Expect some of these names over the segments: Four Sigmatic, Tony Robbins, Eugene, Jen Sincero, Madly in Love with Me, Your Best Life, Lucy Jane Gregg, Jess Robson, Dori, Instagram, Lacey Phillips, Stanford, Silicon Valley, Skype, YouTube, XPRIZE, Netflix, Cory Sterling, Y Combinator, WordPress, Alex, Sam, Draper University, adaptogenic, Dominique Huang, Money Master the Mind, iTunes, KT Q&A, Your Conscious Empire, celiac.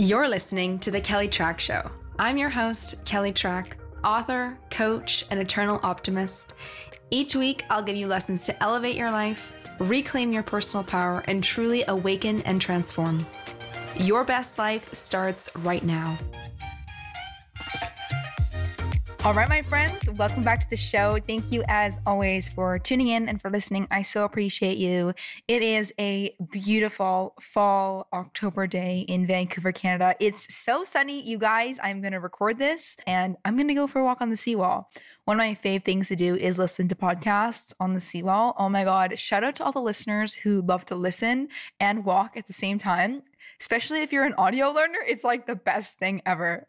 You're listening to The Kelly Trach Show. I'm your host, Kelly Trach, author, coach, and eternal optimist. Each week, I'll give you lessons to elevate your life, reclaim your personal power, and truly awaken and transform. Your best life starts right now. All right, my friends, welcome back to the show. Thank you as always for tuning in and for listening. I so appreciate you. It is a beautiful fall October day in Vancouver, Canada. It's so sunny, you guys. I'm going to record this and I'm going to go for a walk on the seawall. One of my fave things to do is listen to podcasts on the seawall. Oh my God. Shout out to all the listeners who love to listen and walk at the same time. Especially if you're an audio learner, it's like the best thing ever.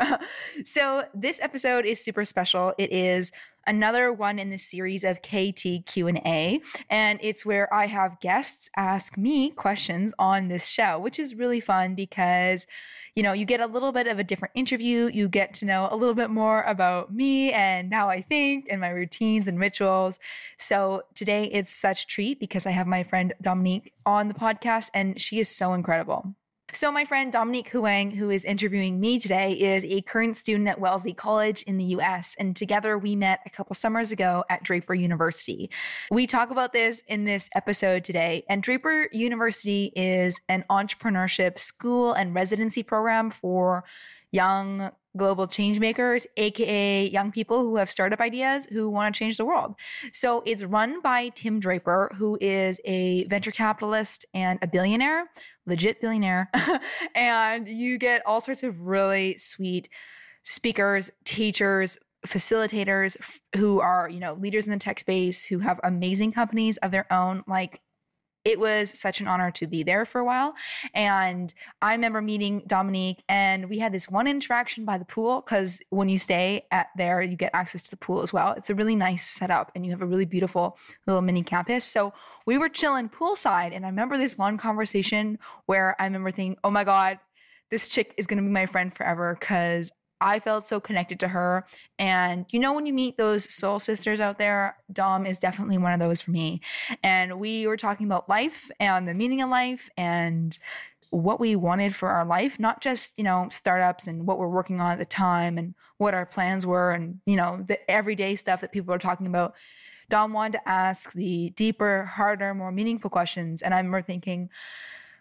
So this episode is super special. It is another one in the series of KT Q&A, and it's where I have guests ask me questions on this show, which is really fun because, you know, you get a little bit of a different interview. You get to know a little bit more about me and how I think and my routines and rituals. So today it's such a treat because I have my friend Dominique on the podcast, and she is so incredible. So my friend Dominique Huang, who is interviewing me today, is a current student at Wellesley College in the US. And together we met a couple summers ago at Draper University. We talk about this in this episode today. And Draper University is an entrepreneurship school and residency program for young global change makers, aka young people who have startup ideas who want to change the world. So it's run by Tim Draper, who is a venture capitalist and a billionaire, legit billionaire. And you get all sorts of really sweet speakers, teachers, facilitators who are, you know, leaders in the tech space, who have amazing companies of their own. Like, it was such an honor to be there for a while. And I remember meeting Dominique, and we had this one interaction by the pool, because when you stay at there, you get access to the pool as well. It's a really nice setup, and you have a really beautiful little mini campus. So we were chilling poolside, and I remember this one conversation where I remember thinking, oh my God, this chick is going to be my friend forever, because I felt so connected to her. And you know, when you meet those soul sisters out there, Dom is definitely one of those for me. And we were talking about life and the meaning of life and what we wanted for our life, not just, you know, startups and what we're working on at the time and what our plans were and, you know, the everyday stuff that people are talking about. Dom wanted to ask the deeper, harder, more meaningful questions. And I remember thinking,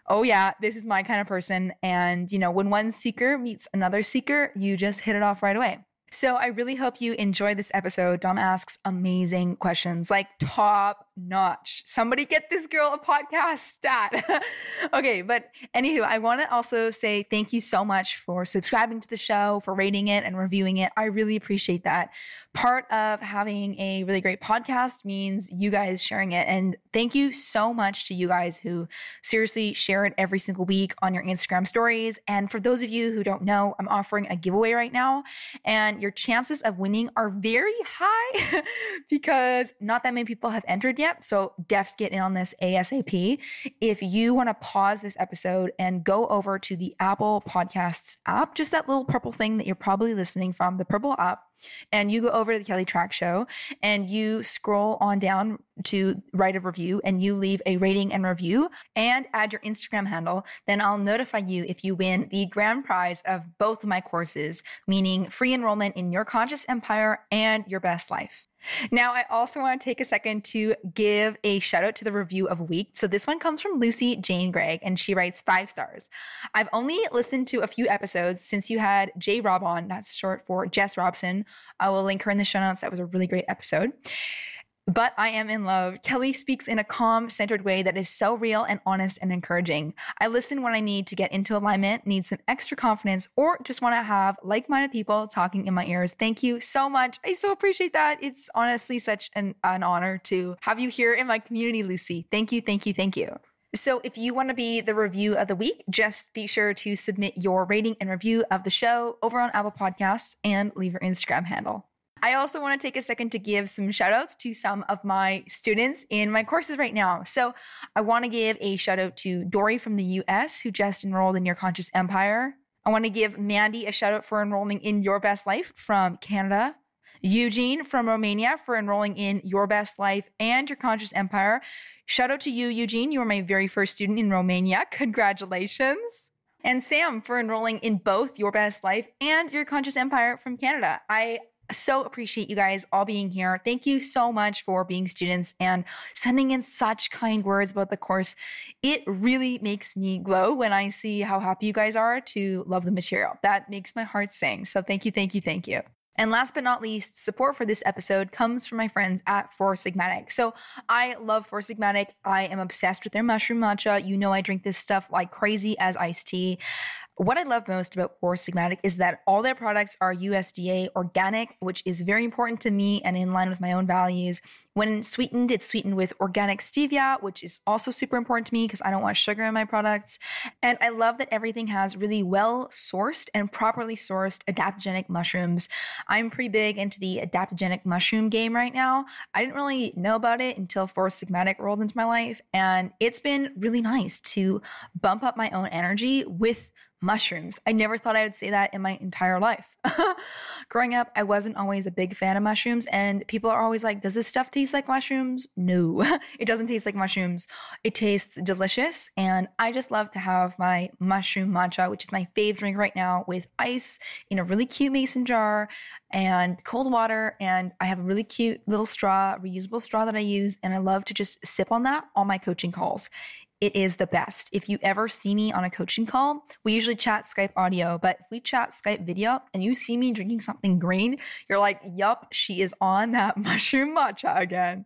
oh yeah, this is my kind of person. And you know, when one seeker meets another seeker, you just hit it off right away. So I really hope you enjoy this episode. Dom asks amazing questions, like top notch. Somebody get this girl a podcast stat. Okay, but anywho, I want to also say thank you so much for subscribing to the show, for rating it and reviewing it. I really appreciate that. Part of having a really great podcast means you guys sharing it. And thank you so much to you guys who seriously share it every single week on your Instagram stories. And for those of you who don't know, I'm offering a giveaway right now, and your chances of winning are very high because not that many people have entered yet. So defs get in on this ASAP. If you want to pause this episode and go over to the Apple Podcasts app, just that little purple thing that you're probably listening from, the purple app, and you go over to the Kelly Trach Show and you scroll on down to write a review and you leave a rating and review and add your Instagram handle, then I'll notify you if you win the grand prize of both of my courses, meaning free enrollment in Your Conscious Empire and Your Best Life. Now, I also want to take a second to give a shout out to the review of the week. So this one comes from Lucy Jane Gregg, and she writes 5 stars. I've only listened to a few episodes since you had J. Rob on. That's short for Jess Robson. I will link her in the show notes. That was a really great episode. But I am in love. Kelly speaks in a calm, centered way that is so real and honest and encouraging. I listen when I need to get into alignment, need some extra confidence, or just want to have like-minded people talking in my ears. Thank you so much. I so appreciate that. It's honestly such an honor to have you here in my community, Lucy. Thank you, thank you, thank you. So if you want to be the review of the week, just be sure to submit your rating and review of the show over on Apple Podcasts and leave your Instagram handle. I also want to take a second to give some shout outs to some of my students in my courses right now. So I want to give a shout out to Dori from the US, who just enrolled in Your Conscious Empire. I want to give Mandy a shout out for enrolling in Your Best Life from Canada. Eugene from Romania for enrolling in Your Best Life and Your Conscious Empire. Shout out to you, Eugene. You were my very first student in Romania. Congratulations. and Sam for enrolling in both Your Best Life and Your Conscious Empire from Canada. I so appreciate you guys all being here. Thank you so much for being students and sending in such kind words about the course. It really makes me glow when I see how happy you guys are to love the material. That makes my heart sing. So thank you, thank you, thank you. And last but not least, support for this episode comes from my friends at Four Sigmatic. So I love Four Sigmatic. I am obsessed with their mushroom matcha. You know I drink this stuff like crazy as iced tea. What I love most about Four Sigmatic is that all their products are USDA organic, which is very important to me and in line with my own values. When sweetened, it's sweetened with organic stevia, which is also super important to me because I don't want sugar in my products. And I love that everything has really well-sourced and properly sourced adaptogenic mushrooms. I'm pretty big into the adaptogenic mushroom game right now. I didn't really know about it until Four Sigmatic rolled into my life. And it's been really nice to bump up my own energy with mushrooms. I never thought I would say that in my entire life. Growing up, I wasn't always a big fan of mushrooms, and people are always like, does this stuff taste like mushrooms? No, it doesn't taste like mushrooms. It tastes delicious, and I just love to have my mushroom matcha, which is my fave drink right now, with ice in a really cute mason jar and cold water, and I have a really cute little straw, reusable straw that I use, and I love to just sip on that on my coaching calls. It is the best. If you ever see me on a coaching call, we usually chat Skype audio, but if we chat Skype video and you see me drinking something green, you're like, yup, she is on that mushroom matcha again.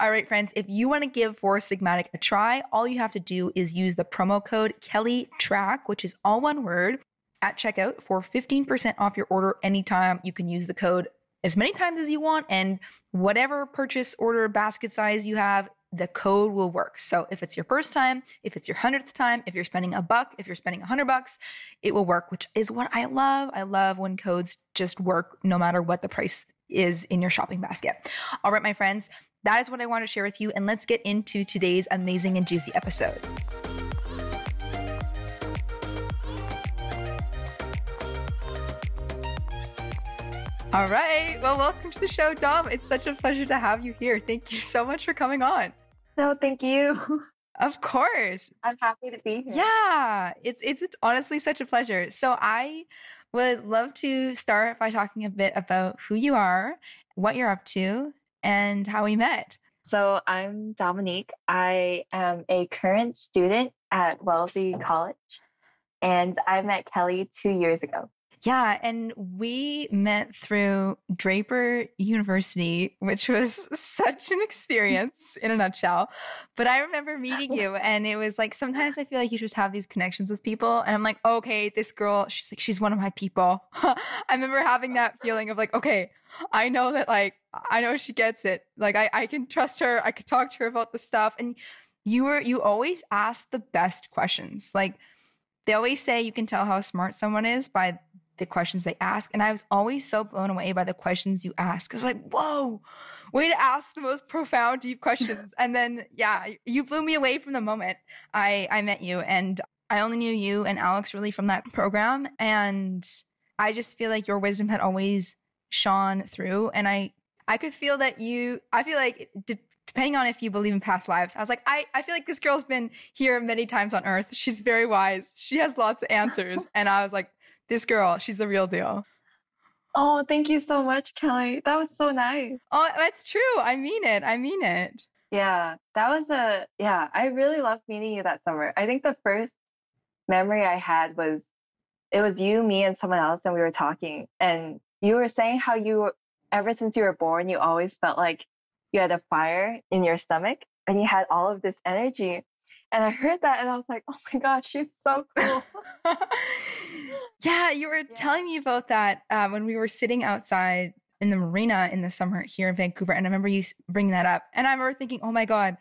All right, friends, if you want to give Four Sigmatic a try, all you have to do is use the promo code Kelly Trach, which is all one word, at checkout for 15% off your order anytime. You can use the code as many times as you want, and whatever purchase order basket size you have, the code will work. So if it's your first time, if it's your 100th time, if you're spending $1, if you're spending $100, it will work, which is what I love. I love when codes just work no matter what the price is in your shopping basket. All right, my friends, that is what I want to share with you. And let's get into today's amazing and juicy episode. All right. Well, welcome to the show, Dom. It's such a pleasure to have you here. Thank you so much for coming on. No, thank you. Of course. I'm happy to be here. Yeah, it's honestly such a pleasure. So I would love to start by talking a bit about who you are, what you're up to, and how we met. So I'm Dominique. I am a current student at Wellesley College, and I met Kelly 2 years ago. Yeah, and we met through Draper University, which was such an experience in a nutshell. But I remember meeting you, and it was like, sometimes I feel like you just have these connections with people, and I'm like, okay, this girl, she's like, she's one of my people. I remember having that feeling of like, okay, I know that, like, I know she gets it. Like, I can trust her. I could talk to her about the stuff. And you always asked the best questions. Like, they always say you can tell how smart someone is by the questions they ask. And I was always so blown away by the questions you ask. I was like, whoa, way to ask the most profound, deep questions. And then, yeah, you blew me away from the moment I met you. And I only knew you and Alex really from that program. And I just feel like your wisdom had always shone through. And I could feel that I feel like depending on if you believe in past lives, I was like, I feel like this girl's been here many times on earth. She's very wise. She has lots of answers. And I was like, this girl, she's the real deal. Oh, thank you so much, Kelly. That was so nice. Oh, that's true. I mean it. I mean it. Yeah, I really loved meeting you that summer. I think the first memory I had was, it was you, me, and someone else, and we were talking. And you were saying how ever since you were born, you always felt like you had a fire in your stomach and you had all of this energy. And I heard that and I was like, oh my gosh, she's so cool. Yeah, you were telling me about that when we were sitting outside in the marina in the summer here in Vancouver. And I remember you bringing that up. And I remember thinking, oh my God,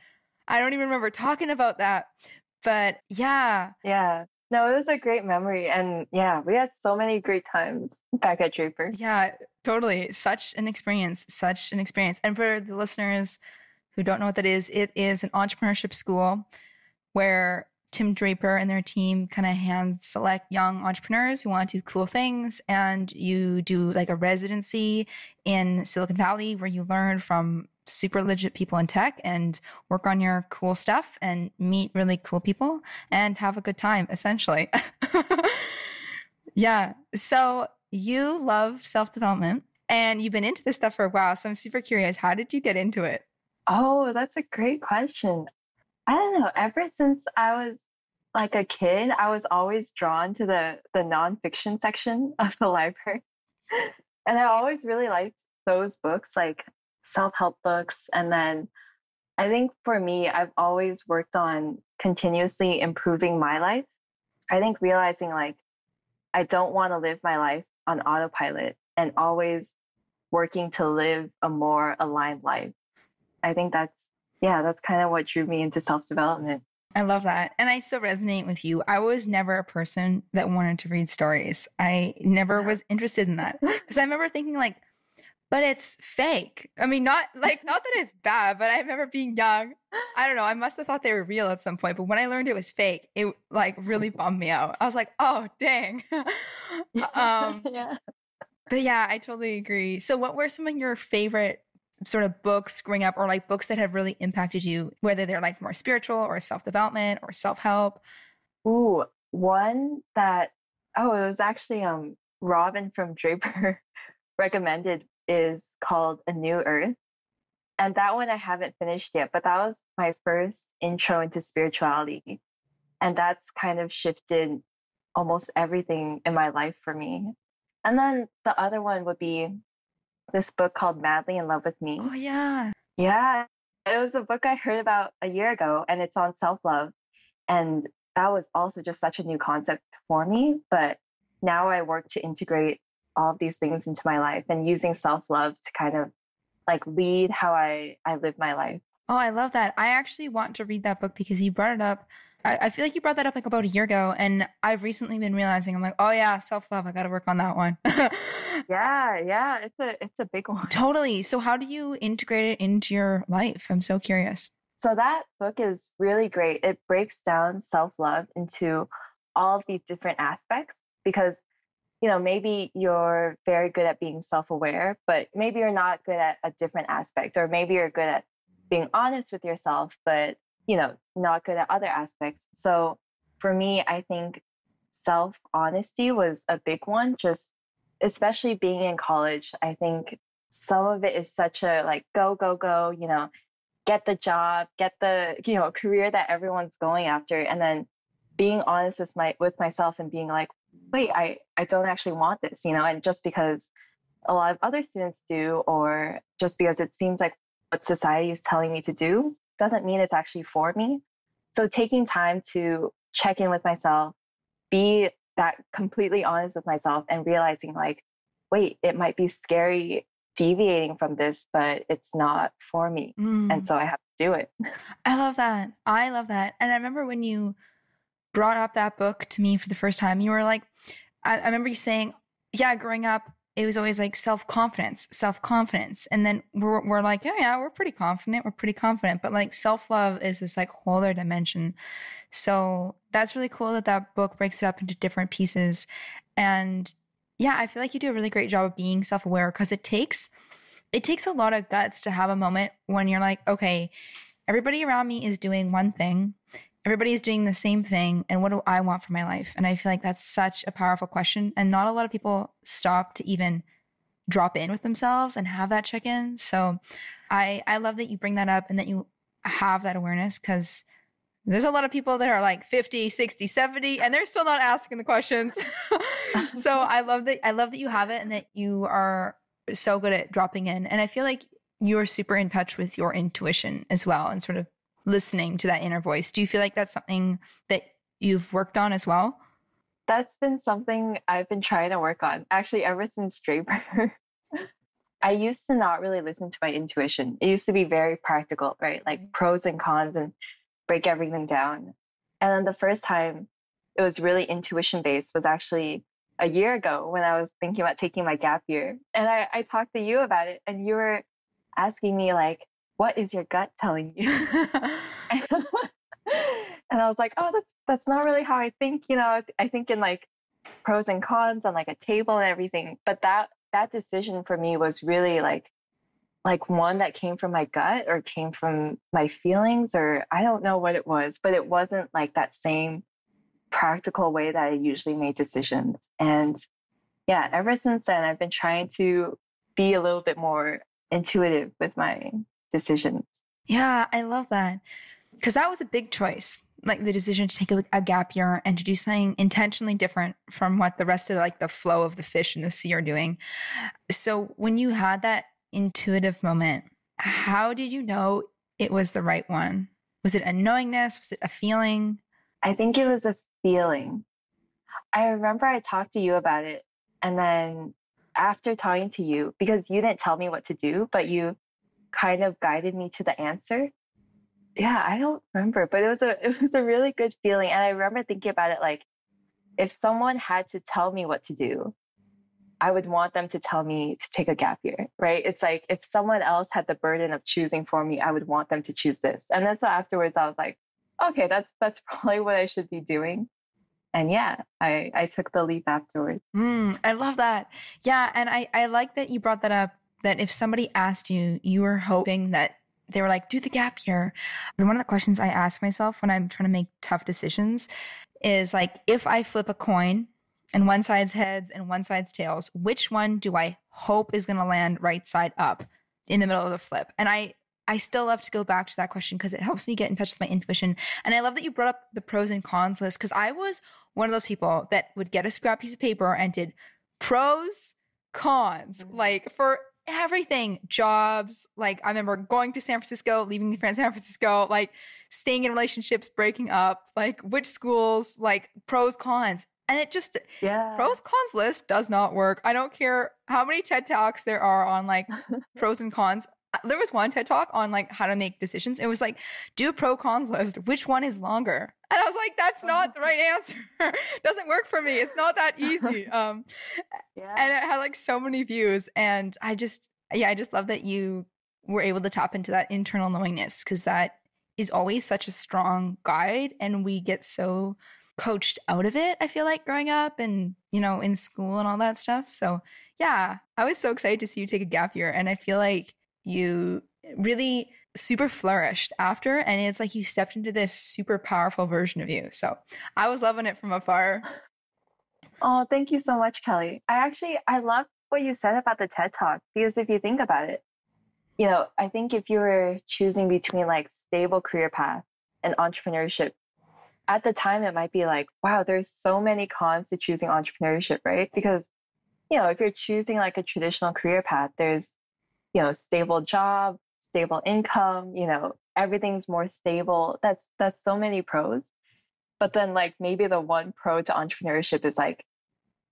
I don't even remember talking about that. But yeah. Yeah. No, it was a great memory. And yeah, we had so many great times back at Draper. Yeah, totally. Such an experience. Such an experience. And for the listeners who don't know what that is, it is an entrepreneurship school where Tim Draper and their team kind of hand select young entrepreneurs who want to do cool things. And you do like a residency in Silicon Valley where you learn from super legit people in tech and work on your cool stuff and meet really cool people and have a good time, essentially. Yeah. So you love self-development and you've been into this stuff for a while. So I'm super curious, how did you get into it? Oh, that's a great question. I don't know. Ever since I was like a kid, I was always drawn to the nonfiction section of the library. And I always really liked those books, like self-help books. And then I think for me, I've always worked on continuously improving my life. I think realizing like, I don't want to live my life on autopilot and always working to live a more aligned life. I think that's kind of what drew me into self-development. I love that. And I so resonate with you. I was never a person that wanted to read stories. I never was interested in that because I remember thinking like, but it's fake. I mean, not that it's bad, but I remember being young. I don't know. I must have thought they were real at some point, but when I learned it was fake, it like really bummed me out. I was like, oh, dang. Yeah. But yeah, I totally agree. So what were some of your favorite sort of books growing up, or like books that have really impacted you, whether they're like more spiritual or self-development or self-help? Ooh, one that, it was actually Robin from Draper recommended, is called A New Earth. And that one I haven't finished yet, but that was my first intro into spirituality. And that's kind of shifted almost everything in my life for me. And then the other one would be this book called Madly in Love with Me. Oh, yeah. Yeah. It was a book I heard about a year ago, and it's on self-love. And that was also just such a new concept for me. But now I work to integrate all of these things into my life and using self-love to kind of like lead how I live my life. Oh, I love that. I actually want to read that book because you brought it up. I feel like you brought that up like about a year ago, and I've recently been realizing I'm like, oh yeah, self-love. I got to work on that one. Yeah. It's a big one. Totally. So how do you integrate it into your life? I'm so curious. So that book is really great. It breaks down self-love into all of these different aspects because you know, maybe you're very good at being self-aware, but maybe you're not good at a different aspect, or maybe you're good at being honest with yourself, but, you know, not good at other aspects. So for me, I think self-honesty was a big one, just especially being in college. I think some of it is such a like, go, go, go, you know, get the job, get the, you know, career that everyone's going after. And then being honest with myself and being like, wait, I don't actually want this, you know, and just because a lot of other students do, or just because it seems like what society is telling me to do doesn't mean it's actually for me. So taking time to check in with myself, be that completely honest with myself and realizing like, wait, it might be scary deviating from this, but it's not for me. And so I have to do it. I love that. I love that. And I remember when you brought up that book to me for the first time, you were like, I remember you saying, yeah, growing up, it was always like self-confidence. And then we're like, yeah, we're pretty confident. But like self-love is this like whole other dimension. So that's really cool that book breaks it up into different pieces. And yeah, I feel like you do a really great job of being self-aware because it takes a lot of guts to have a moment when you're like, okay, everybody around me is doing one thing. Everybody's doing the same thing. And what do I want for my life? And I feel like that's such a powerful question. And not a lot of people stop to even drop in with themselves and have that check-in. So I love that you bring that up and that you have that awareness, because there's a lot of people that are like 50, 60, 70, and they're still not asking the questions. So I love that you have it and that you are so good at dropping in. And I feel like you're super in touch with your intuition as well and sort of listening to that inner voice. Do you feel like that's something that you've worked on as well? That's been something I've been trying to work on. Actually, ever since Draper, I used to not really listen to my intuition. It used to be very practical, right? Like pros and cons and break everything down. And then the first time it was really intuition-based was actually a year ago when I was thinking about taking my gap year. And I talked to you about it and you were asking me like, what is your gut telling you? And I was like, oh, that's not really how I think, you know, I think in like pros and cons on like a table and everything. But that decision for me was really like, like one that came from my gut or came from my feelings, or I don't know what it was, but it wasn't like that same practical way that I usually made decisions. And yeah, ever since then, I've been trying to be a little bit more intuitive with my decisions. Yeah, I love that. Because that was a big choice, like the decision to take a gap year and to do something intentionally different from what the rest of like the flow of the fish in the sea are doing. So when you had that intuitive moment, how did you know it was the right one? Was it a knowingness? Was it a feeling? I think it was a feeling. I remember I talked to you about it. And then after talking to you, because you didn't tell me what to do, but you kind of guided me to the answer. Yeah, I don't remember, but it was a really good feeling. And I remember thinking about it, like, if someone had to tell me what to do, I would want them to tell me to take a gap year, right? It's like, if someone else had the burden of choosing for me, I would want them to choose this. And then so afterwards, I was like, okay, that's probably what I should be doing. And yeah, I took the leap afterwards. I love that. Yeah, and I like that you brought that up, that if somebody asked you, you were hoping that they were like, do the gap year. And one of the questions I ask myself when I'm trying to make tough decisions is like, if I flip a coin and one side's heads and one side's tails, which one do I hope is going to land right side up in the middle of the flip? And I still love to go back to that question because it helps me get in touch with my intuition. And I love that you brought up the pros and cons list, because I was one of those people that would get a scrap piece of paper and did pros, cons, like for everything, jobs. Like I remember going to San Francisco, leaving San Francisco, like staying in relationships, breaking up, like which schools, like pros, cons. And it just, pros, cons list does not work. I don't care how many TED Talks there are on like pros and cons. There was one TED Talk on like how to make decisions. It was like, do a pro cons list. Which one is longer? And I was like, that's not the right answer. Doesn't work for me. It's not that easy. And it had like so many views. And I just love that you were able to tap into that internal knowingness, because that is always such a strong guide. And we get so coached out of it, I feel like, growing up and, you know, in school and all that stuff. So yeah, I was so excited to see you take a gap year. And I feel like you really super flourished after, and it's like you stepped into this super powerful version of you. So I was loving it from afar. Oh, thank you so much, Kelly. I love what you said about the TED Talk, because if you think about it, you know, I think if you were choosing between like stable career path and entrepreneurship, at the time it might be like, wow, there's so many cons to choosing entrepreneurship, right? Because, you know, if you're choosing like a traditional career path, there's, you know, stable job, stable income, you know, everything's more stable. That's so many pros. But then like maybe the one pro to entrepreneurship is like,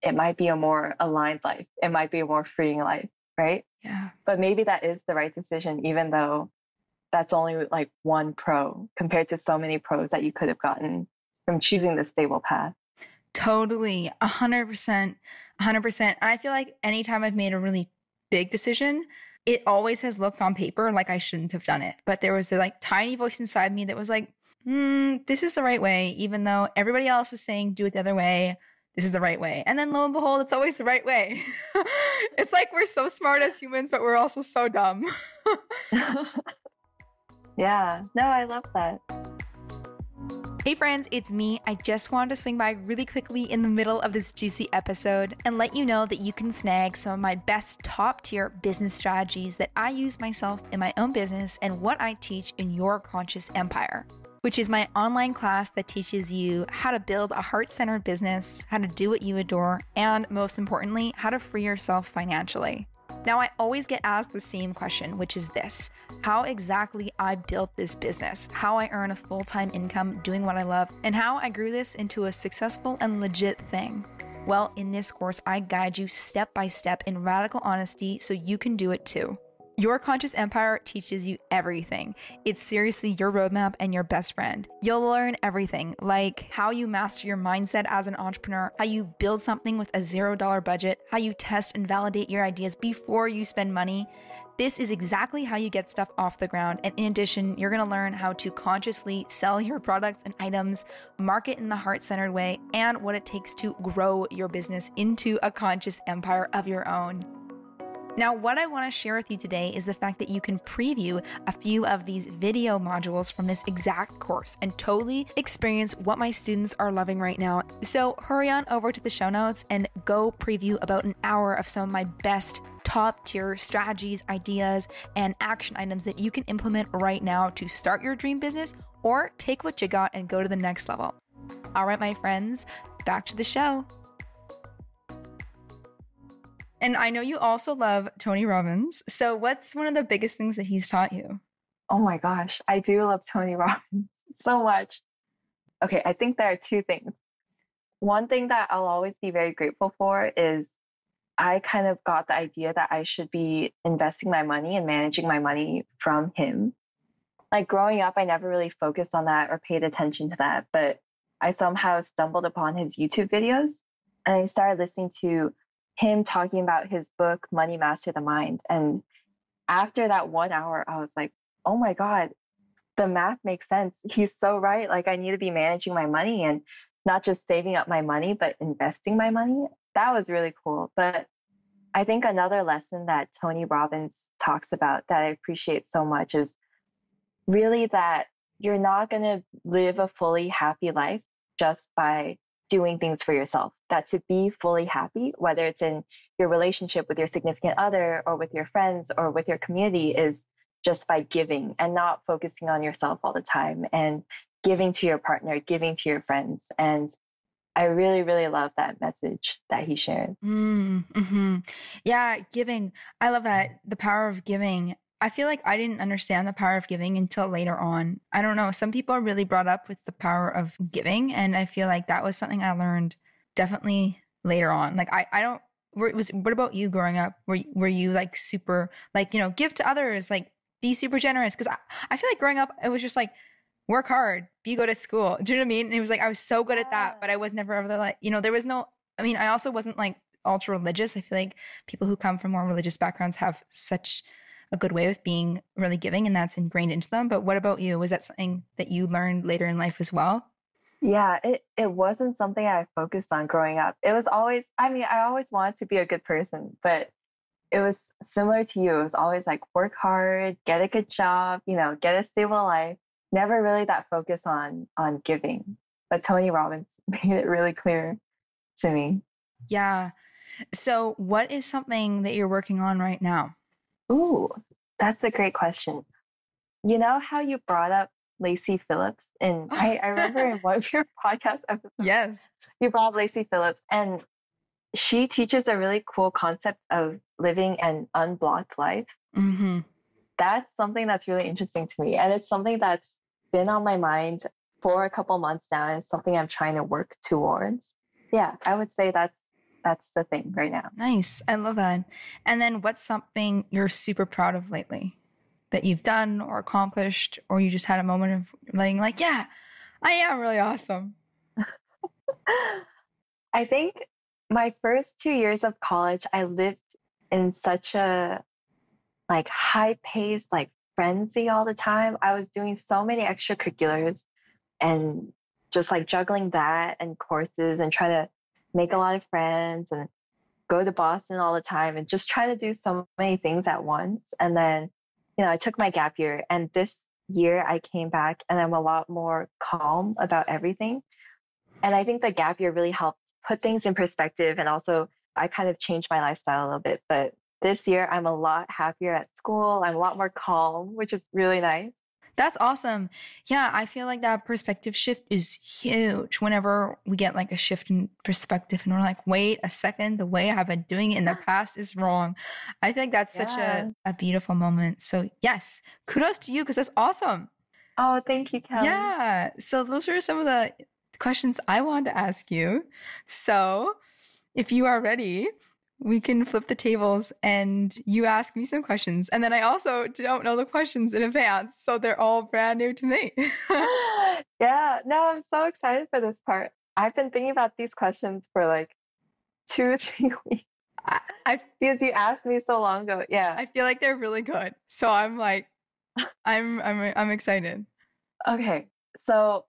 it might be a more aligned life. It might be a more freeing life, right? Yeah. But maybe that is the right decision, even though that's only like one pro compared to so many pros that you could have gotten from choosing the stable path. Totally. 100%. I feel like anytime I've made a really big decision, it always has looked on paper like I shouldn't have done it. But there was the like tiny voice inside me that was like, this is the right way. Even though everybody else is saying do it the other way, this is the right way. And then lo and behold, it's always the right way. It's like we're so smart as humans, but we're also so dumb. Yeah. No, I love that. Hey friends, it's me. I just wanted to swing by really quickly in the middle of this juicy episode and let you know that you can snag some of my best top tier business strategies that I use myself in my own business and what I teach in Your Conscious Empire, which is my online class that teaches you how to build a heart-centered business, how to do what you adore, and most importantly, how to free yourself financially. Now, I always get asked the same question, which is this: how exactly I built this business, how I earn a full-time income doing what I love, and how I grew this into a successful and legit thing. Well, in this course, I guide you step by step in radical honesty so you can do it too. Your Conscious Empire teaches you everything. It's seriously your roadmap and your best friend. You'll learn everything, like how you master your mindset as an entrepreneur, how you build something with a $0 budget, how you test and validate your ideas before you spend money. This is exactly how you get stuff off the ground. And in addition, you're going to learn how to consciously sell your products and items, market in the heart-centered way, and what it takes to grow your business into a conscious empire of your own. Now, what I want to share with you today is the fact that you can preview a few of these video modules from this exact course and totally experience what my students are loving right now. So hurry on over to the show notes and go preview about an hour of some of my best top tier strategies, ideas, and action items that you can implement right now to start your dream business or take what you got and go to the next level. All right, my friends, back to the show. And I know you also love Tony Robbins. So what's one of the biggest things that he's taught you? Oh my gosh, I do love Tony Robbins so much. Okay, I think there are two things. One thing that I'll always be very grateful for is I kind of got the idea that I should be investing my money and managing my money from him. Like growing up, I never really focused on that or paid attention to that, but I somehow stumbled upon his YouTube videos and I started listening to him talking about his book, Money Master the Mind. And after that 1 hour, I was like, oh my God, the math makes sense. He's so right. Like I need to be managing my money and not just saving up my money, but investing my money. That was really cool. But I think another lesson that Tony Robbins talks about that I appreciate so much is really that you're not going to live a fully happy life just by doing things for yourself, that to be fully happy, whether it's in your relationship with your significant other or with your friends or with your community, is just by giving and not focusing on yourself all the time and giving to your partner, giving to your friends. And I really, really love that message that he shared. Mm-hmm. Yeah, giving. I love that. The power of giving. I feel like I didn't understand the power of giving until later on. I don't know. Some people are really brought up with the power of giving. And I feel like that was something I learned definitely later on. Like, what about you growing up? Were you like super, like, you know, give to others, like be super generous? Cause I feel like growing up, it was just like, work hard, be good at school. Do you know what I mean? And it was like, I was so good at that, but I was never ever like, you know, there was no, I mean, I also wasn't like ultra religious. I feel like people who come from more religious backgrounds have such a good way with being really giving, and that's ingrained into them. But what about you? Was that something that you learned later in life as well? Yeah, it wasn't something I focused on growing up. It was always, I mean, I always wanted to be a good person, but it was similar to you. It was always like work hard, get a good job, you know, get a stable life. Never really that focus on giving. But Tony Robbins made it really clear to me. Yeah. So what is something that you're working on right now? Ooh, that's a great question. You know how you brought up Lacey Phillips? And I remember in one of your podcast episodes, yes, you brought up Lacey Phillips, and she teaches a really cool concept of living an unblocked life. Mm-hmm. That's something that's really interesting to me. And it's something that's been on my mind for a couple months now. And it's something I'm trying to work towards. Yeah, I would say that's the thing right now. Nice. I love that. And then what's something you're super proud of lately that you've done or accomplished, or you just had a moment of being like, yeah, I am really awesome? I think my first 2 years of college, I lived in such a like high paced, like frenzy all the time. I was doing so many extracurriculars and just like juggling that and courses and trying to make a lot of friends and go to Boston all the time and just try to do so many things at once. And then, you know, I took my gap year, and this year I came back and I'm a lot more calm about everything. And I think the gap year really helped put things in perspective. And also I kind of changed my lifestyle a little bit, but this year I'm a lot happier at school. I'm a lot more calm, which is really nice. That's awesome. Yeah, I feel like that perspective shift is huge. Whenever we get like a shift in perspective and we're like, wait a second, the way I've been doing it in the past is wrong. I feel like that's such a beautiful moment. So yes, kudos to you, because that's awesome. Oh, thank you, Kelly. Yeah. So those are some of the questions I wanted to ask you. So if you are ready, we can flip the tables and you ask me some questions. And then I also don't know the questions in advance, so they're all brand new to me. Yeah, no, I'm so excited for this part. I've been thinking about these questions for like 2 or 3 weeks because you asked me so long ago. Yeah, I feel like they're really good. So I'm like, I'm excited. Okay, so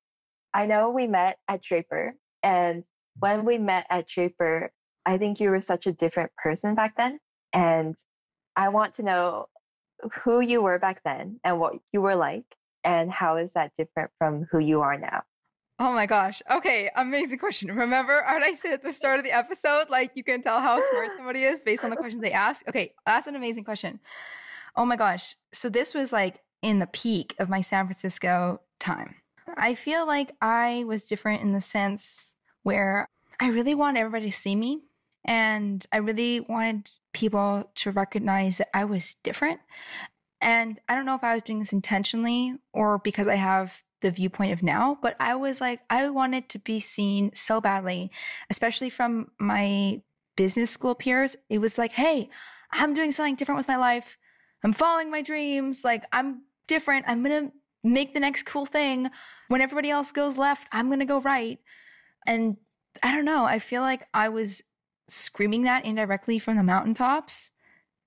I know we met at Draper, and when we met at Draper, I think you were such a different person back then. And I want to know who you were back then and what you were like, and how is that different from who you are now? Oh my gosh. Okay. Amazing question. Remember what I said at the start of the episode? Like, you can tell how smart somebody is based on the questions they ask. Okay. That's an amazing question. Oh my gosh. So this was like in the peak of my San Francisco time. I feel like I was different in the sense where I really wanted everybody to see me. And I really wanted people to recognize that I was different. And I don't know if I was doing this intentionally or because I have the viewpoint of now, but I was like, I wanted to be seen so badly, especially from my business school peers. It was like, hey, I'm doing something different with my life. I'm following my dreams. Like, I'm different. I'm going to make the next cool thing. When everybody else goes left, I'm going to go right. And I don't know. I feel like I was screaming that indirectly from the mountaintops.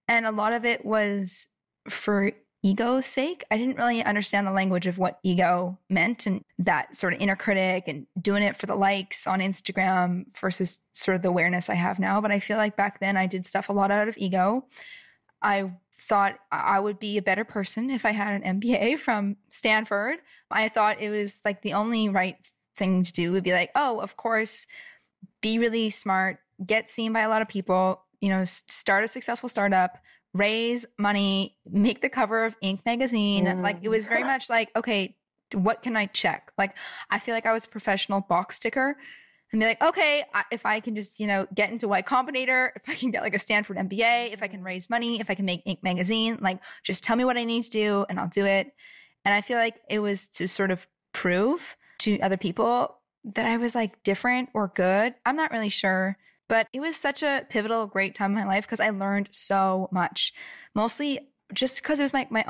And a lot of it was for ego's sake. I didn't really understand the language of what ego meant, and that sort of inner critic and doing it for the likes on Instagram versus sort of the awareness I have now. But I feel like back then I did stuff a lot out of ego. I thought I would be a better person if I had an MBA from Stanford. I thought it was like the only right thing to do would be like, oh, of course, be really smart, get seen by a lot of people, you know, start a successful startup, raise money, make the cover of Inc. Magazine. Mm. Like, it was very much like, okay, what can I check? Like, I feel like I was a professional box ticker and be like, okay, if I can just, you know, get into Y Combinator, if I can get like a Stanford MBA, if I can raise money, if I can make Inc. Magazine, like, just tell me what I need to do and I'll do it. And I feel like it was to sort of prove to other people that I was like different or good. I'm not really sure. But it was such a pivotal, great time in my life because I learned so much, mostly just because it was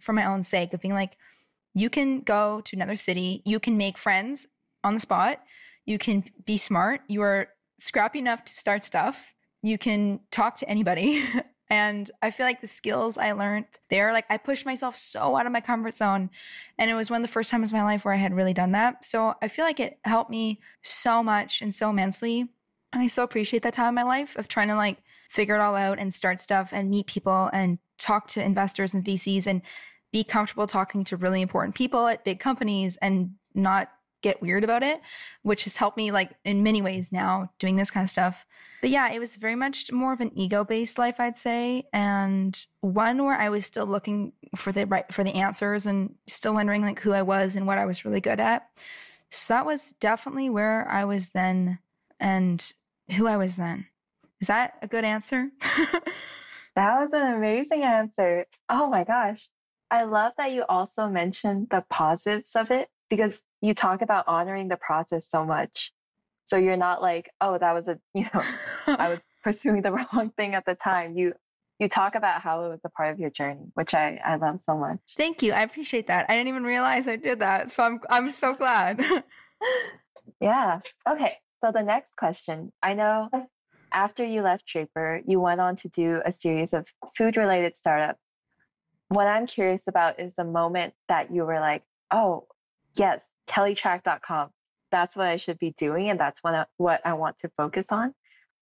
for my own sake of being like, you can go to another city, you can make friends on the spot, you can be smart, you are scrappy enough to start stuff, you can talk to anybody. And I feel like the skills I learned there, like, I pushed myself so out of my comfort zone. And it was one of the first times in my life where I had really done that. So I feel like it helped me so much and so immensely. And I so appreciate that time in my life of trying to like figure it all out and start stuff and meet people and talk to investors and VCs and be comfortable talking to really important people at big companies and not get weird about it, which has helped me like in many ways now doing this kind of stuff. But yeah, it was very much more of an ego-based life, I'd say. And one where I was still looking for the answers and still wondering like who I was and what I was really good at. So that was definitely where I was then and who I was then. Is that a good answer? That was an amazing answer. Oh my gosh. I love that you also mentioned the positives of it, because you talk about honoring the process so much. So you're not like, oh, that was I was pursuing the wrong thing at the time. You talk about how it was a part of your journey, which I love so much. Thank you. I appreciate that. I didn't even realize I did that. So I'm so glad. Yeah. Okay. So the next question, I know after you left Draper, you went on to do a series of food-related startups. What I'm curious about is the moment that you were like, oh, yes, kellytrach.com. That's what I should be doing. And that's what I want to focus on.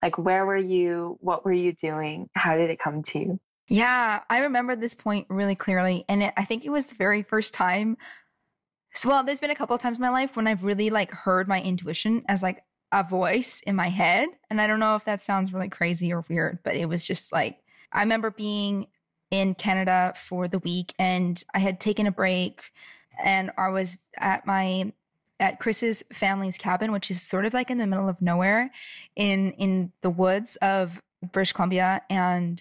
Like, where were you? What were you doing? How did it come to you? Yeah, I remember this point really clearly. And I think it was the very first time. So, well, there's been a couple of times in my life when I've really like heard my intuition as like a voice in my head. And I don't know if that sounds really crazy or weird, but it was just like, I remember being in Canada for the week and I had taken a break and I was at Chris's family's cabin, which is sort of like in the middle of nowhere in the woods of British Columbia. And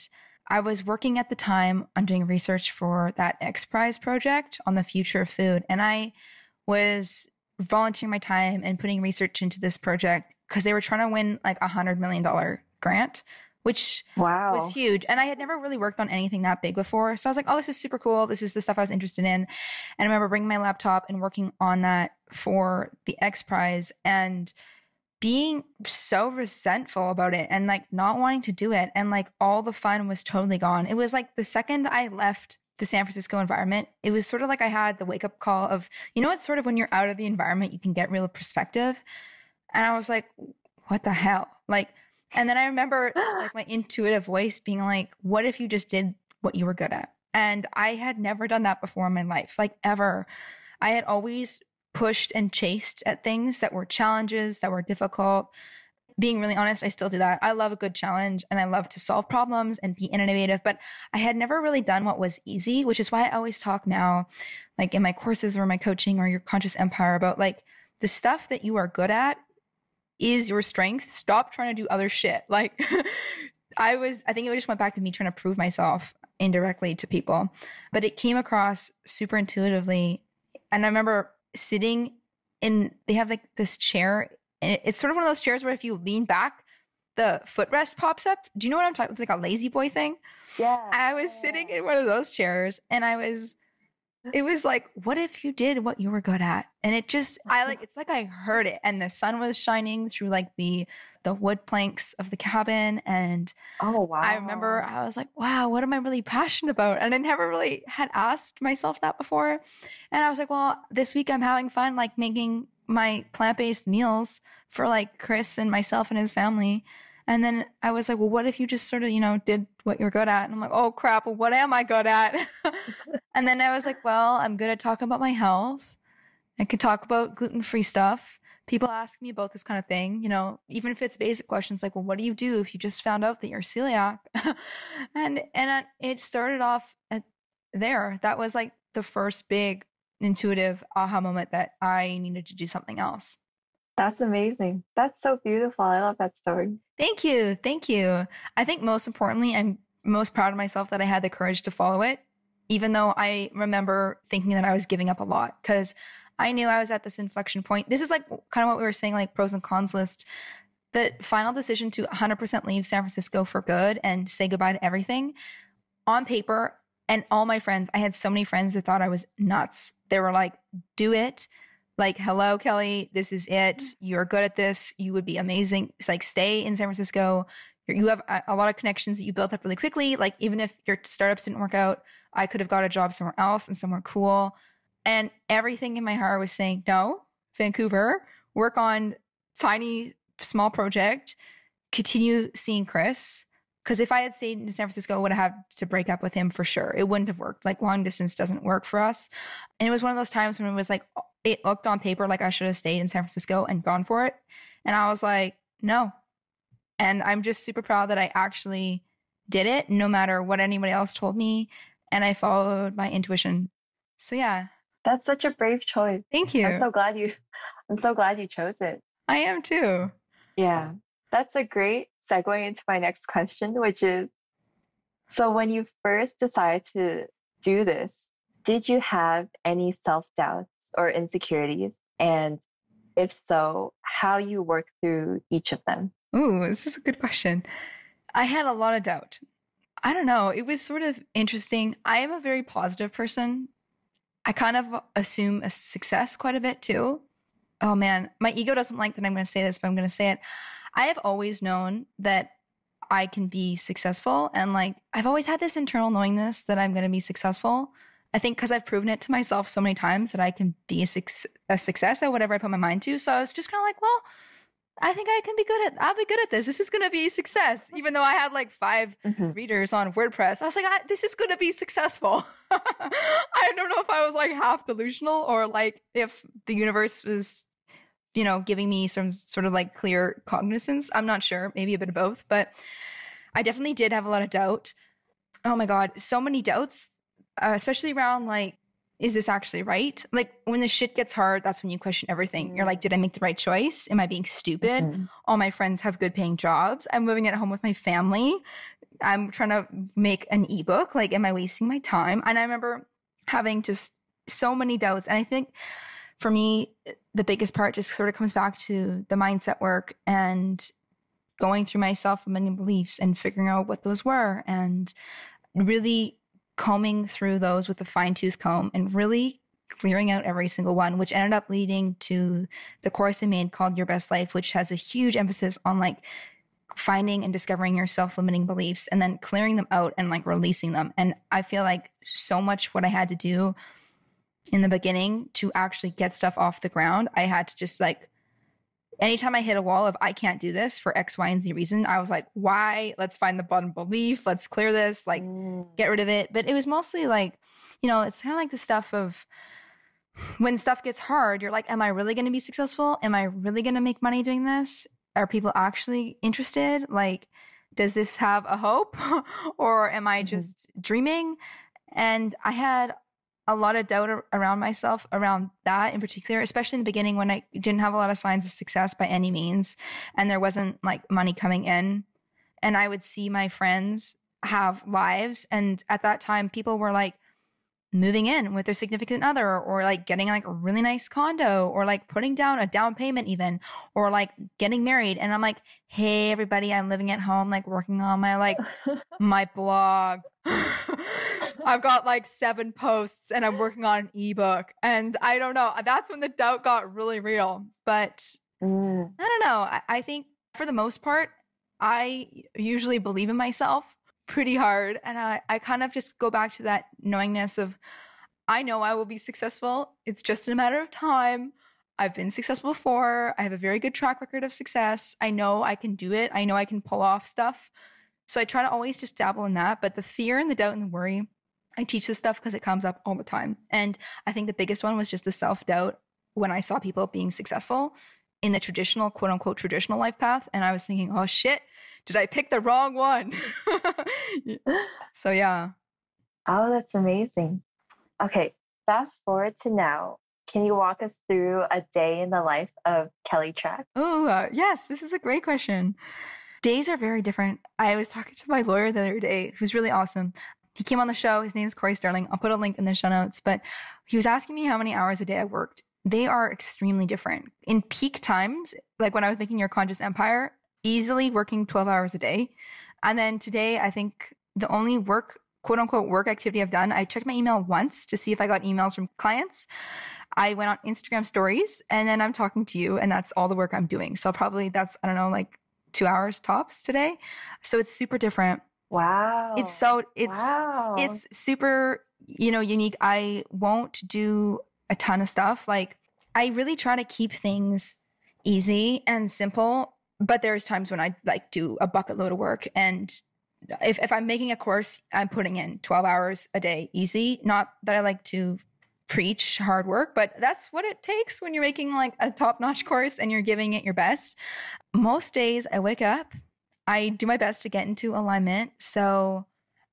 I was working at the time on doing research for that XPRIZE project on the future of food. And I was volunteering my time and putting research into this project because they were trying to win like $100 million grant, which was huge. And I had never really worked on anything that big before. So I was like, oh, this is super cool. This is the stuff I was interested in. And I remember bringing my laptop and working on that for the XPRIZE and being so resentful about it and like not wanting to do it. And like all the fun was totally gone. It was like the second I left the San Francisco environment, it was sort of like I had the wake up call of, you know, it's sort of when you're out of the environment, you can get real perspective. And I was like, what the hell? Like, And then I remember like my intuitive voice being like, what if you just did what you were good at? And I had never done that before in my life, like ever. I had always pushed and chased at things that were challenges, that were difficult. Being really honest, I still do that. I love a good challenge and I love to solve problems and be innovative, but I had never really done what was easy, which is why I always talk now, like in my courses or my coaching or Your Conscious Empire, about like the stuff that you are good at is your strength. Stop trying to do other shit. Like I think it just went back to me trying to prove myself indirectly to people, but it came across super intuitively. And I remember sitting in, they have like this chair, and it's sort of one of those chairs where if you lean back, the footrest pops up. Do you know what I'm talking about? It's like a lazy boy thing. Yeah. I was sitting in one of those chairs and it was like, what if you did what you were good at? And it just, it's like I heard it, and the sun was shining through like the wood planks of the cabin. And oh, wow. I remember I was like, wow, what am I really passionate about? And I never really had asked myself that before. And I was like, well, this week I'm having fun, like making my plant-based meals for like Chris and myself and his family. And then I was like, well, what if you just sort of, you know, did what you're good at? And I'm like, oh crap, well, what am I good at? And then I was like, well, I'm good at talking about my health. I could talk about gluten-free stuff. People ask me about this kind of thing, you know, even if it's basic questions like, well, what do you do if you just found out that you're celiac? and it started off there. That was like the first big intuitive aha moment that I needed to do something else. That's amazing. That's so beautiful. I love that story. Thank you. Thank you. I think most importantly, I'm most proud of myself that I had the courage to follow it, even though I remember thinking that I was giving up a lot, because I knew I was at this inflection point. This is like kind of what we were saying, like pros and cons list. The final decision to 100% leave San Francisco for good and say goodbye to everything on paper. And all my friends, I had so many friends that thought I was nuts. They were like, do it. Like, hello, Kelly, this is it. You're good at this. You would be amazing. It's like, stay in San Francisco. You have a lot of connections that you built up really quickly. Like, even if your startups didn't work out, I could have got a job somewhere else and somewhere cool. And everything in my heart was saying, no, Vancouver, work on tiny, small project, continue seeing Chris. Because if I had stayed in San Francisco, I would have had to break up with him for sure. It wouldn't have worked. Like, long distance doesn't work for us. And it was one of those times when it was like, it looked on paper like I should have stayed in San Francisco and gone for it. And I was like, no. And I'm just super proud that I actually did it, no matter what anybody else told me. And I followed my intuition. So yeah. That's such a brave choice. Thank you. I'm so glad you chose it. I am too. Yeah. That's a great segue into my next question, which is, so when you first decided to do this, did you have any self-doubts or insecurities? And if so, how you work through each of them? Ooh, this is a good question. I had a lot of doubt. I don't know. It was sort of interesting. I am a very positive person. I kind of assume a success quite a bit too. Oh man, my ego doesn't like that I'm going to say this, but I'm going to say it. I have always known that I can be successful. And like, I've always had this internal knowingness that I'm going to be successful. I think because I've proven it to myself so many times that I can be a success at whatever I put my mind to. So I was just kind of like, well, I think I can be good at, I'll be good at this. This is going to be success. Even though I had like 5 readers on WordPress, I was like, this is going to be successful. I don't know if I was like half delusional or like if the universe was, you know, giving me some sort of like clear cognizance. I'm not sure, maybe a bit of both, but I definitely did have a lot of doubt. Oh my God. So many doubts, especially around like, is this actually right? Like when the shit gets hard, that's when you question everything. You're like, did I make the right choice? Am I being stupid? All my friends have good paying jobs. I'm living at home with my family. I'm trying to make an ebook. Like, am I wasting my time? And I remember having just so many doubts. And I think for me, the biggest part just sort of comes back to the mindset work and going through my self-limiting beliefs and figuring out what those were and really combing through those with a fine-tooth comb and really clearing out every single one, which ended up leading to the course I made called Your Best Life, which has a huge emphasis on like finding and discovering your self-limiting beliefs and then clearing them out and like releasing them. And I feel like so much what I had to do in the beginning to actually get stuff off the ground, I had to just like Anytime I hit a wall of I can't do this for X, Y, and Z reason, I was like, why? Let's find the bottom belief. Let's clear this, like get rid of it. But it was mostly like, you know, it's kind of like the stuff of when stuff gets hard, you're like, am I really going to be successful? Am I really going to make money doing this? Are people actually interested? Like, does this have a hope or am I just dreaming? And I had a lot of doubt around myself, around that in particular, especially in the beginning when I didn't have a lot of signs of success by any means. And there wasn't like money coming in. And I would see my friends have lives. And at that time, people were like moving in with their significant other or like getting like a really nice condo or like putting down a down payment even or like getting married. And I'm like, hey, everybody, I'm living at home, like working on my like my blog. I've got like 7 posts and I'm working on an ebook. And I don't know, that's when the doubt got really real. But I don't know. I think for the most part, I usually believe in myself pretty hard. And I kind of just go back to that knowingness of, I know I will be successful. It's just a matter of time. I've been successful before. I have a very good track record of success. I know I can do it. I know I can pull off stuff. So I try to always just dabble in that. But the fear and the doubt and the worry, I teach this stuff because it comes up all the time. And I think the biggest one was just the self-doubt when I saw people being successful in the traditional, quote unquote, traditional life path. And I was thinking, oh shit, did I pick the wrong one? So yeah. Oh, that's amazing. Okay. Fast forward to now. Can you walk us through a day in the life of Kelly Trach? Oh, yes. This is a great question. Days are very different. I was talking to my lawyer the other day, who's really awesome. He came on the show. His name is Cory Sterling. I'll put a link in the show notes, but he was asking me how many hours a day I worked. They are extremely different. In peak times, like when I was making Your Conscious Empire, easily working 12 hours a day. And then today, I think the only work, quote unquote, work activity I've done, I checked my email once to see if I got emails from clients. I went on Instagram stories and then I'm talking to you and that's all the work I'm doing. So probably that's, I don't know, like 2 hours tops today. So it's super different. Wow. It's so, it's super, you know, unique. I won't do a ton of stuff. Like I really try to keep things easy and simple, but there's times when I like do a bucket load of work. And if I'm making a course, I'm putting in 12 hours a day, easy. Not that I like to preach hard work, but that's what it takes when you're making like a top-notch course and you're giving it your best. Most days I wake up, I do my best to get into alignment. So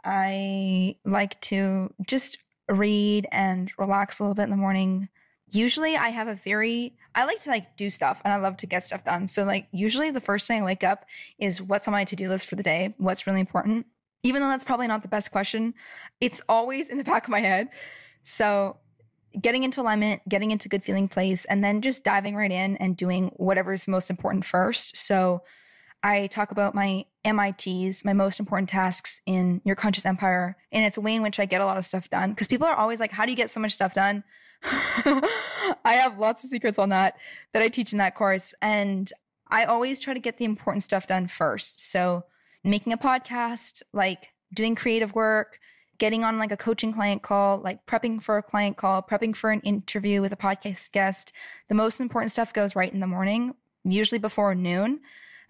I like to just read and relax a little bit in the morning. Usually I have I like to like do stuff and I love to get stuff done. So like usually the first thing I wake up is what's on my to-do list for the day, what's really important. Even though that's probably not the best question, it's always in the back of my head. So getting into alignment, getting into good feeling place, and then just diving right in and doing whatever's most important first. So I talk about my MITs, my most important tasks in Your Conscious Empire. And it's a way in which I get a lot of stuff done because people are always like, how do you get so much stuff done? I have lots of secrets on that I teach in that course. And I always try to get the important stuff done first. So making a podcast, like doing creative work, getting on like a coaching client call, like prepping for a client call, prepping for an interview with a podcast guest. The most important stuff goes right in the morning, usually before noon.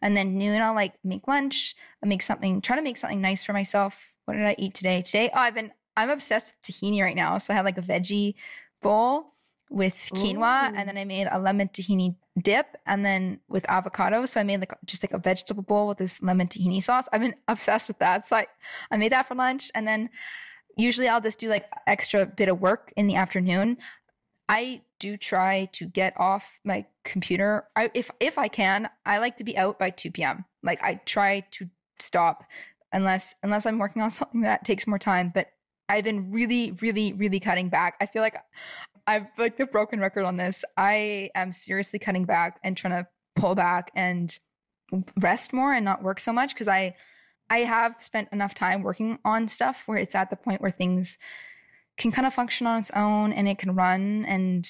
And then noon, I'll like make lunch, I make something, try to make something nice for myself. What did I eat today? Today, oh, I'm obsessed with tahini right now. So I had like a veggie bowl with quinoa and then I made a lemon tahini dip and then with avocado. So I made like just like a vegetable bowl with this lemon tahini sauce. I've been obsessed with that. So I made that for lunch. And then usually I'll just do like extra bit of work in the afternoon. I do try to get off my computer. If I can, I like to be out by 2 p.m. Like I try to stop unless I'm working on something that takes more time. But I've been really, really, really cutting back. I feel like I've like the broken record on this. I am seriously cutting back and trying to pull back and rest more and not work so much because I have spent enough time working on stuff where it's at the point where things can kind of function on its own and it can run. And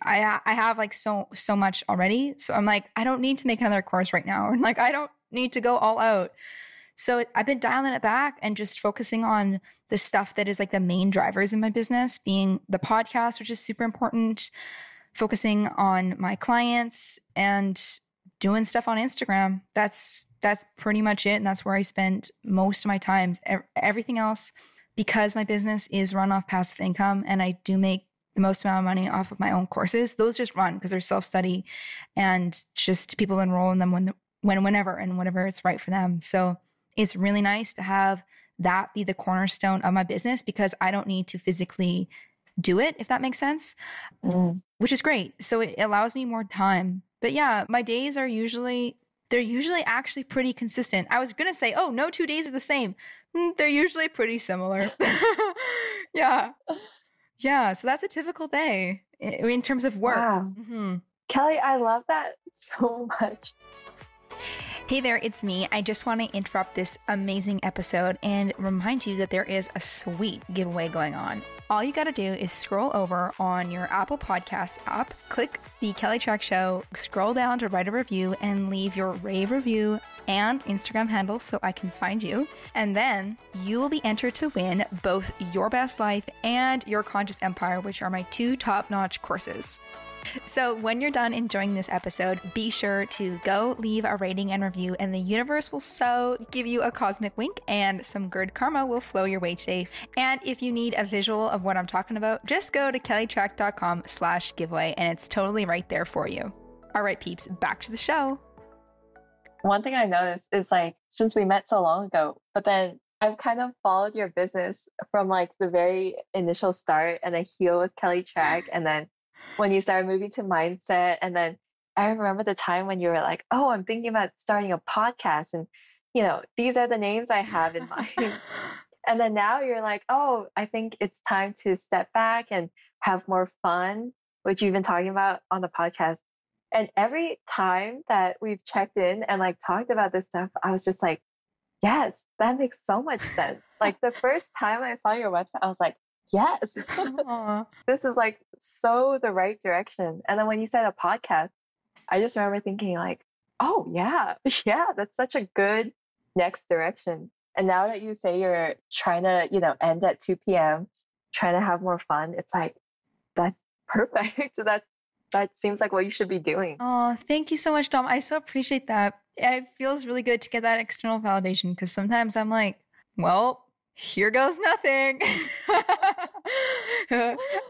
I have like so much already. So I'm like, I don't need to make another course right now. And like, I don't need to go all out. So I've been dialing it back and just focusing on the stuff that is like the main drivers in my business, being the podcast, which is super important, focusing on my clients and doing stuff on Instagram. That's pretty much it. And that's where I spent most of my time. Everything else, because my business is run off passive income and I do make the most amount of money off of my own courses, those just run because they're self-study and just people enroll in them whenever and whenever it's right for them. So it's really nice to have that be the cornerstone of my business because I don't need to physically do it, if that makes sense, which is great. So it allows me more time. But yeah, my days are usually, they're usually actually pretty consistent. I was going to say, oh, no 2 days are the same. They're usually pretty similar. Yeah. Yeah. So that's a typical day in terms of work. Wow. Mm-hmm. Kelly, I love that so much. Hey there, it's me. I just want to interrupt this amazing episode and remind you that there is a sweet giveaway going on. All you got to do is scroll over on your Apple Podcasts app, click the Kelly Trach Show, scroll down to write a review and leave your rave review and Instagram handle so I can find you. And then you will be entered to win both Your Best Life and Your Conscious Empire, which are my two top-notch courses. So when you're done enjoying this episode, be sure to go leave a rating and review, and the universe will so give you a cosmic wink and some good karma will flow your way today. And if you need a visual of what I'm talking about, just go to kellytrach.com/giveaway and it's totally right there for you. All right, peeps, back to the show. One thing I noticed is like, since we met so long ago, but then I've kind of followed your business from like the very initial start and then Heal with Kelly Trach, and then when you started moving to mindset. And then I remember the time when you were like, oh, I'm thinking about starting a podcast. And, you know, these are the names I have in mind. And then now you're like, oh, I think it's time to step back and have more fun, which you've been talking about on the podcast. And every time that we've checked in and like talked about this stuff, I was just like, yes, that makes so much sense. Like the first time I saw your website, I was like, yes, this is like so the right direction. And then when you said a podcast, I just remember thinking like, oh yeah, that's such a good next direction. And now that you say you're trying to, you know, end at 2 p.m., trying to have more fun, it's like, that's perfect. That seems like what you should be doing. Oh, thank you so much, Dom. I so appreciate that. It feels really good to get that external validation because sometimes I'm like, well, here goes nothing.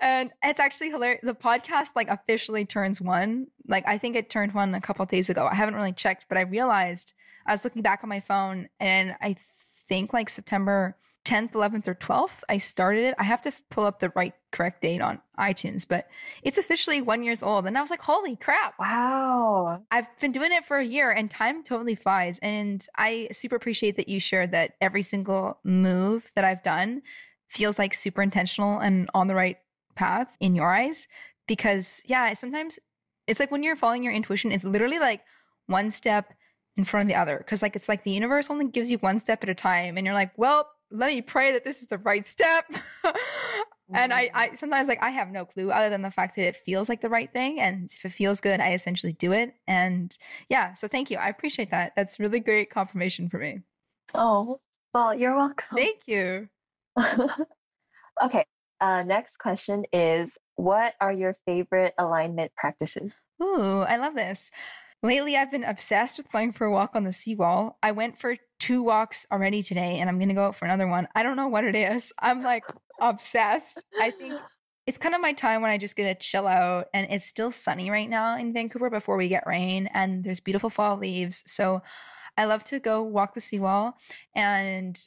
And it's actually hilarious. The podcast like officially turns one. Like I think it turned one a couple of days ago. I haven't really checked, but I realized I was looking back on my phone and I think like September 10th, 11th or 12th, I started it. I have to pull up the correct date on iTunes, but it's officially 1 year old. And I was like, holy crap. Wow. I've been doing it for a year and time totally flies. And I super appreciate that you shared that every single move that I've done feels like super intentional and on the right path in your eyes. Because yeah, sometimes it's like when you're following your intuition, it's literally like one step in front of the other. Cause like, it's like the universe only gives you one step at a time. And you're like, well, let me pray that this is the right step. And I sometimes like I have no clue other than the fact that it feels like the right thing. And if it feels good, I essentially do it. And yeah, so thank you. I appreciate that. That's really great confirmation for me. Oh, well, you're welcome. Thank you. Okay. Next question is, what are your favorite alignment practices? Ooh, I love this. Lately, I've been obsessed with going for a walk on the seawall. I went for 2 walks already today, and I'm going to go out for another one. I don't know what it is. I'm like obsessed. I think it's kind of my time when I just get to chill out, and it's still sunny right now in Vancouver before we get rain, and there's beautiful fall leaves. So I love to go walk the seawall and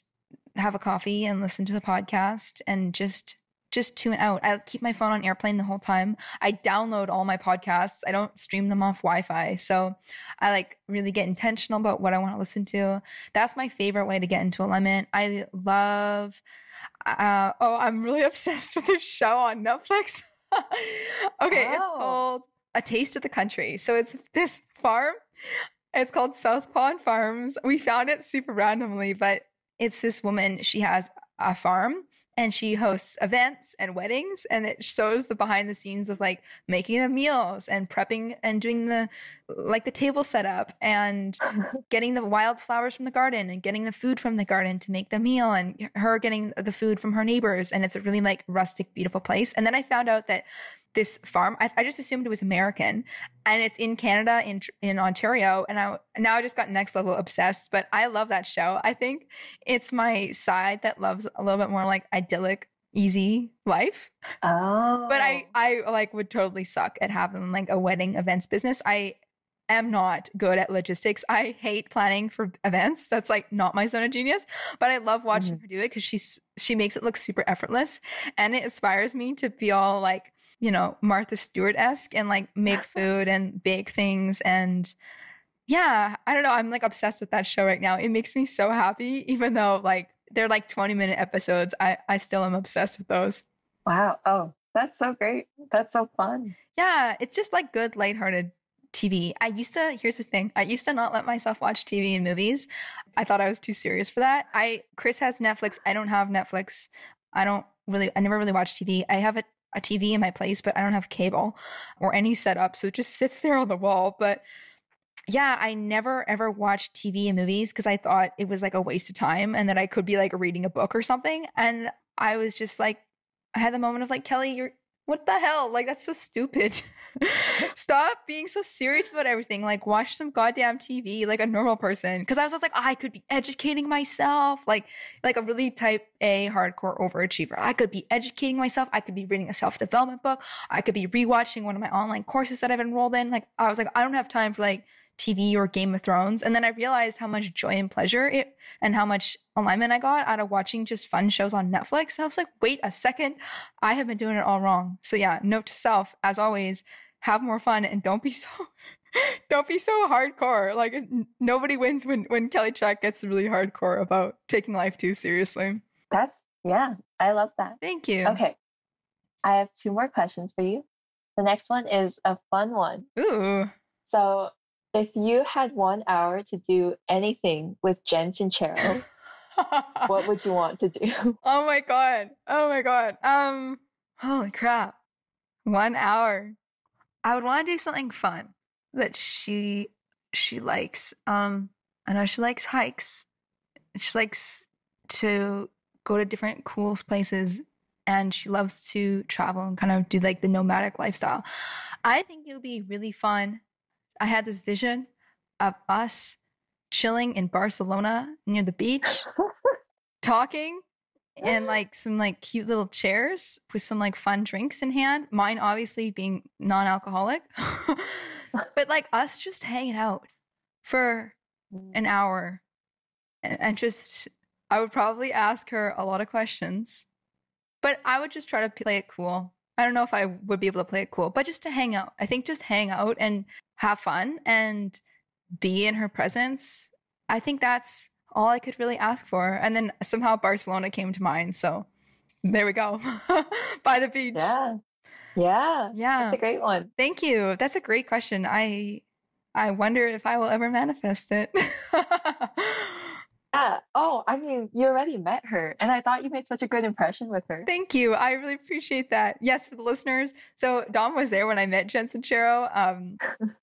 have a coffee and listen to the podcast and just tune out. I keep my phone on airplane the whole time. I download all my podcasts. I don't stream them off Wi-Fi. So I like really get intentional about what I want to listen to. That's my favorite way to get into alignment. I love, I'm really obsessed with this show on Netflix. Okay. Wow. It's called A Taste of the Country. So it's this farm. It's called South Pond Farms. We found it super randomly, but it's this woman. She has a farm. And she hosts events and weddings, and it shows the behind the scenes of like making the meals and prepping and doing the like the table setup and getting the wildflowers from the garden and getting the food from the garden to make the meal and her getting the food from her neighbors. And it's a really like rustic, beautiful place. And then I found out that this farm. I just assumed it was American, and it's in Canada, in Ontario. And now I just got next level obsessed, but I love that show. I think it's my side that loves a little bit more like idyllic, easy life. Oh, but I like would totally suck at having like a wedding events business. I am not good at logistics. I hate planning for events. That's like not my zone of genius, but I love watching her do it because she makes it look super effortless, and it inspires me to be all like, you know, Martha Stewart-esque and like make food and bake things. And yeah, I don't know. I'm like obsessed with that show right now. It makes me so happy, even though like they're like 20-minute episodes. I still am obsessed with those. Wow. Oh, that's so great. That's so fun. Yeah. It's just like good lighthearted TV. Here's the thing. I used to not let myself watch TV and movies. I thought I was too serious for that. Chris has Netflix. I don't have Netflix. I never really watch TV. I have a TV in my place, but I don't have cable or any setup. So it just sits there on the wall. But yeah, I never ever watched TV and movies because I thought it was like a waste of time and that I could be like reading a book or something. And I was just like, I had the moment of like, Kelly, what the hell? Like, that's so stupid. Stop being so serious about everything. Like, watch some goddamn TV like a normal person. Because I was like, I could be educating myself. Like a really type A hardcore overachiever. I could be educating myself. I could be reading a self-development book. I could be rewatching one of my online courses that I've enrolled in. Like, I was like, I don't have time for like TV or Game of Thrones. And then I realized how much joy and pleasure and how much alignment I got out of watching just fun shows on Netflix. And I was like, wait a second, I have been doing it all wrong. So yeah, note to self, as always, have more fun and don't be so hardcore. Like nobody wins when Kelly Trach gets really hardcore about taking life too seriously. Yeah, I love that. Thank you. Okay. I have two more questions for you. The next one is a fun one. Ooh. So if you had 1 hour to do anything with Jen Sincero, what would you want to do? Oh my God. Holy crap. 1 hour. I would want to do something fun that she likes. I know she likes hikes. She likes to go to different cool places, and she loves to travel and kind of do like the nomadic lifestyle. I think it would be really fun. I had this vision of us chilling in Barcelona near the beach, talking in like some like cute little chairs with some like fun drinks in hand. Mine obviously being non-alcoholic, but like us just hanging out for an hour and just, I would probably ask her a lot of questions, but I would just try to play it cool. I don't know if I would be able to play it cool, but just to hang out. I think just hang out and have fun and be in her presence. I think that's all I could really ask for. And then somehow Barcelona came to mind. So there we go. By the beach. Yeah. That's a great one. Thank you. That's a great question. I wonder if I will ever manifest it. Yeah. Oh, I mean, you already met her, and I thought you made such a good impression with her. Thank you. I really appreciate that. Yes, for the listeners. So Dom was there when I met Jen Sincero,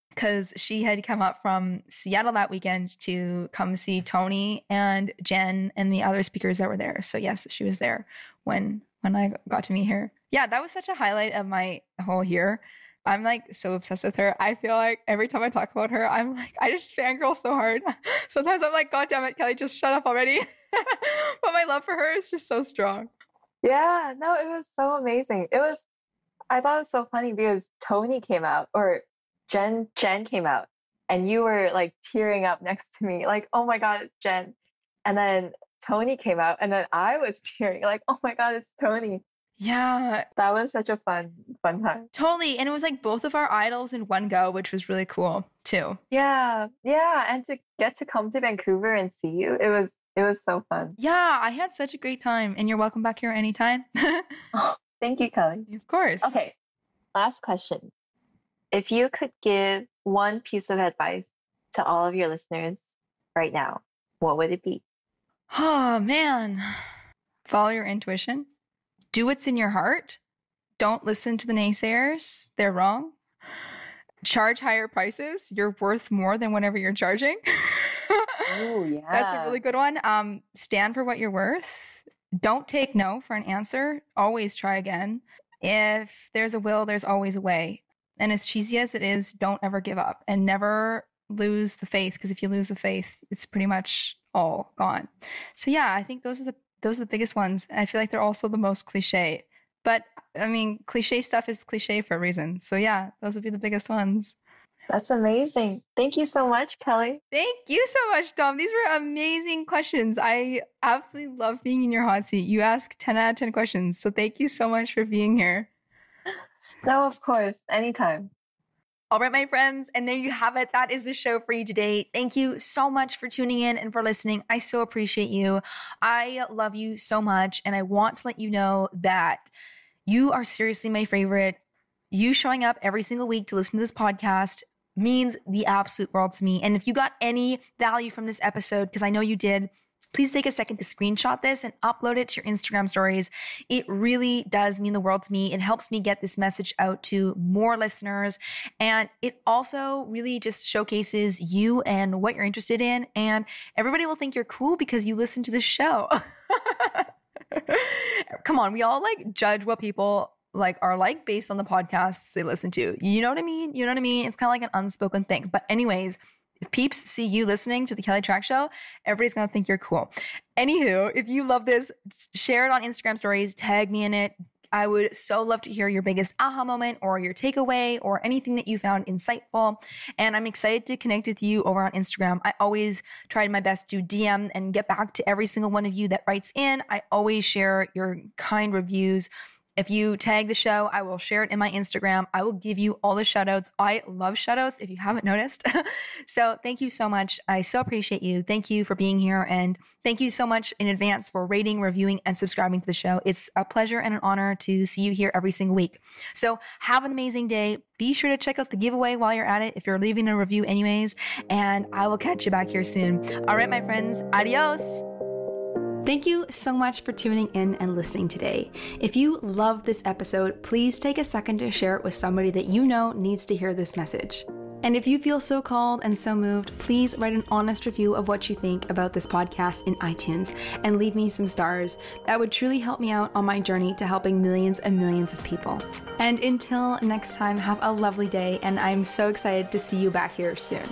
because she had come up from Seattle that weekend to come see Tony and Jen and the other speakers that were there. So yes, she was there when I got to meet her. Yeah, that was such a highlight of my whole year. I'm like so obsessed with her. I feel like every time I talk about her, I'm like, I just fangirl so hard. Sometimes I'm like, God damn it, Kelly, just shut up already. But my love for her is just so strong. Yeah, no, it was so amazing. I thought it was so funny because Tony came out, or Jen came out, and you were like tearing up next to me, like, oh my God, it's Jen. And then Tony came out, and then I was tearing, like, oh my God, it's Tony. Yeah. That was such a fun time. Totally. And it was like both of our idols in one go, which was really cool too. Yeah. Yeah. And to get to come to Vancouver and see you, it was so fun. Yeah. I had such a great time, and you're welcome back here anytime. Oh, thank you, Kelly. Of course. Okay. Last question. If you could give one piece of advice to all of your listeners right now, what would it be? Oh man. Follow your intuition. Do what's in your heart. Don't listen to the naysayers. They're wrong. Charge higher prices. You're worth more than whatever you're charging. Oh, yeah. That's a really good one. Stand for what you're worth. Don't take no for an answer. Always try again. if there's a will, there's always a way. And as cheesy as it is, don't ever give up and never lose the faith, because if you lose the faith, it's pretty much all gone. So yeah, I think those are the biggest ones. I feel like they're also the most cliche. But I mean, cliche stuff is cliche for a reason. So yeah, those would be the biggest ones. That's amazing. Thank you so much, Kelly. Thank you so much, Dom. These were amazing questions. I absolutely love being in your hot seat. You ask 10 out of 10 questions. So thank you so much for being here. No, of course. Anytime. All right, my friends. And there you have it. That is the show for you today. Thank you so much for tuning in and for listening. I so appreciate you. I love you so much. And I want to let you know that you are seriously my favorite. You showing up every single week to listen to this podcast means the absolute world to me. And if you got any value from this episode, because I know you did, please take a second to screenshot this and upload it to your Instagram stories. It really does mean the world to me. It helps me get this message out to more listeners. And it also really just showcases you and what you're interested in. And everybody will think you're cool because you listen to this show. Come on, we all judge what people are based on the podcasts they listen to. You know what I mean? You know what I mean? It's kind of like an unspoken thing. But anyways, if peeps see you listening to the Kelly Trach Show, everybody's going to think you're cool. Anywho, if you love this, share it on Instagram stories, tag me in it. I would so love to hear your biggest aha moment or your takeaway or anything that you found insightful. And I'm excited to connect with you over on Instagram. I always tried my best to DM and get back to every single one of you that writes in. I always share your kind reviews. If you tag the show, I will share it in my Instagram. I will give you all the shout outs. I love shout outs if you haven't noticed. So thank you so much. I so appreciate you. Thank you for being here. And thank you so much in advance for rating, reviewing, and subscribing to the show. It's a pleasure and an honor to see you here every single week. So have an amazing day. Be sure to check out the giveaway while you're at it, if you're leaving a review anyways. And I will catch you back here soon. All right, my friends. Adios. Thank you so much for tuning in and listening today. If you love this episode, please take a second to share it with somebody that you know needs to hear this message. And if you feel so called and so moved, please write an honest review of what you think about this podcast in iTunes and leave me some stars. That would truly help me out on my journey to helping millions and millions of people. And until next time, have a lovely day, and I'm so excited to see you back here soon.